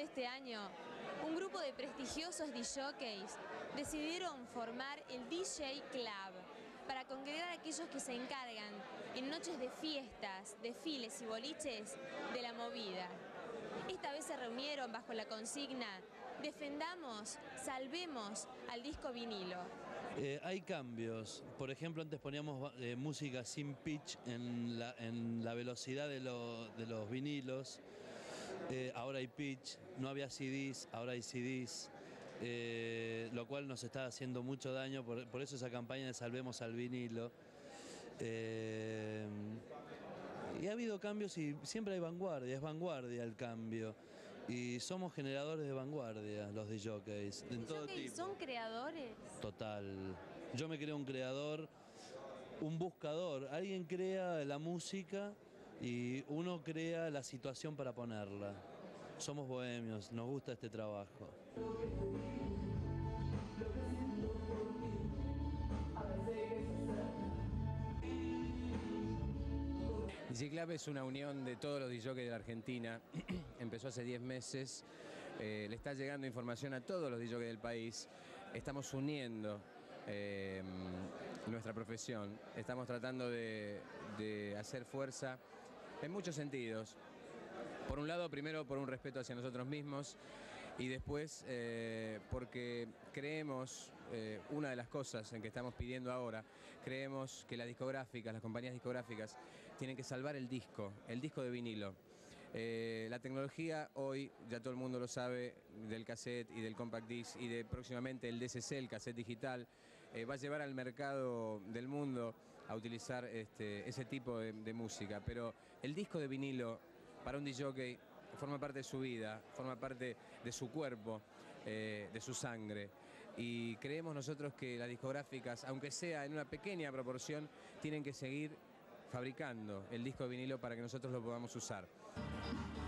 de este año, un grupo de prestigiosos DJs decidieron formar el DJ Club para congregar a aquellos que se encargan en noches de fiestas, desfiles y boliches de la movida. Esta vez se reunieron bajo la consigna Defendamos, salvemos al disco vinilo. Hay cambios. Por ejemplo, antes poníamos música sin pitch en la velocidad de los vinilos. Ahora hay pitch. No había CDs, ahora hay CDs. Lo cual nos está haciendo mucho daño. Por eso esa campaña de salvemos al vinilo. Y ha habido cambios y siempre hay vanguardia, es vanguardia el cambio. Y somos generadores de vanguardia, los DJs, de todo tipo. ¿Son creadores? Total. Yo me creo un creador, un buscador. Alguien crea la música y uno crea la situación para ponerla. Somos bohemios, nos gusta este trabajo. DJ Club es una unión de todos los DJs de la Argentina, empezó hace 10 meses, le está llegando información a todos los DJs del país, estamos uniendo nuestra profesión, estamos tratando de hacer fuerza en muchos sentidos. Por un lado, primero por un respeto hacia nosotros mismos y después porque creemos, una de las cosas en que estamos pidiendo ahora, creemos que las discográficas, las compañías discográficas tienen que salvar el disco de vinilo. La tecnología hoy, ya todo el mundo lo sabe, del cassette y del compact disc y de próximamente el DCC, el cassette digital, va a llevar al mercado del mundo a utilizar ese tipo de música, pero el disco de vinilo para un DJ forma parte de su vida, forma parte de su cuerpo, de su sangre. Y creemos nosotros que las discográficas, aunque sea en una pequeña proporción, tienen que seguir fabricando el disco de vinilo para que nosotros lo podamos usar.